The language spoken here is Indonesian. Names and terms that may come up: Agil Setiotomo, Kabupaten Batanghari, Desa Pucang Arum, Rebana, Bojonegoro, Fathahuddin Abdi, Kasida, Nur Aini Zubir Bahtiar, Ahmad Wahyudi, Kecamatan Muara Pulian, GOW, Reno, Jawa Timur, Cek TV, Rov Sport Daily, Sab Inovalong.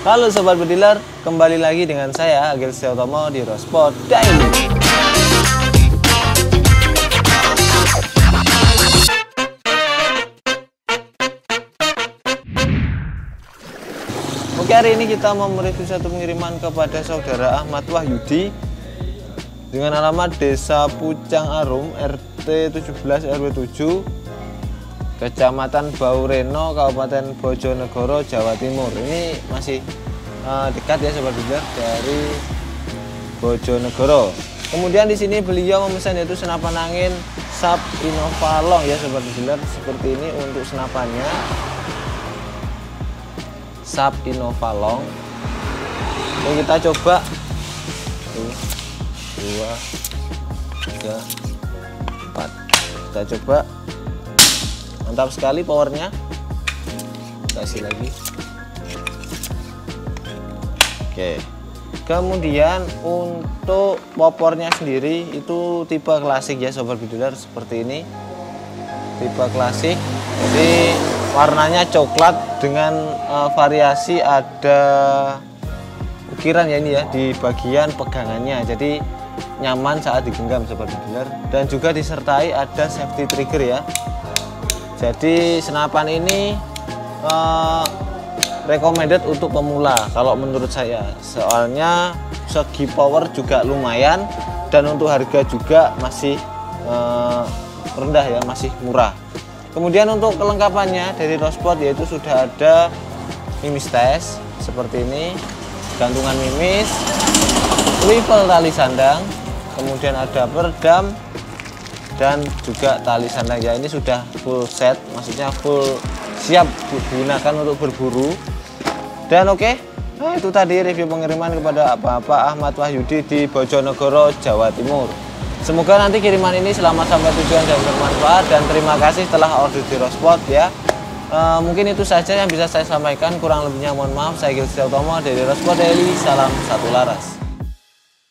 Halo Sobat Bediler, kembali lagi dengan saya Agil Setiotomo di Rov Sport Daily. Oke, hari ini kita mau mereview satu pengiriman kepada saudara Ahmad Wahyudi dengan alamat Desa Pucang Arum, RT 17 RW 7. Kecamatan Bau Reno, Kabupaten Bojonegoro, Jawa Timur. Ini masih dekat ya Sobat Bediler, dari Bojonegoro. Kemudian di sini beliau memesan yaitu senapan angin Sab Inovalong ya Sobat Bediler. Seperti ini untuk senapannya, Sab Inovalong. Lalu kita coba 1, 2, 3, 4. Kita coba. Mantap sekali powernya. Kasih lagi. Oke. Kemudian untuk popornya sendiri itu tipe klasik ya Sobat Bediler, seperti ini. Tipe klasik. Jadi warnanya coklat dengan variasi ada ukiran ya ini ya di bagian pegangannya. Jadi nyaman saat digenggam Sobat Bediler, dan juga disertai ada safety trigger ya. Jadi senapan ini recommended untuk pemula kalau menurut saya, soalnya segi power juga lumayan dan untuk harga juga masih rendah ya, masih murah. Kemudian untuk kelengkapannya dari Rov Sport yaitu sudah ada mimis tes seperti ini, gantungan mimis, swivel tali sandang, kemudian ada peredam dan juga tali sandang ya. Ini sudah full set, maksudnya full siap digunakan untuk berburu. Dan oke, nah itu tadi review pengiriman kepada Bapak Ahmad Wahyudi di Bojonegoro, Jawa Timur. Semoga nanti kiriman ini selamat sampai tujuan dan bermanfaat, dan terima kasih telah order di Rov Sport ya. Mungkin itu saja yang bisa saya sampaikan, kurang lebihnya mohon maaf. Saya Gil Setiotomo dari Rov Sport Daily, salam satu laras.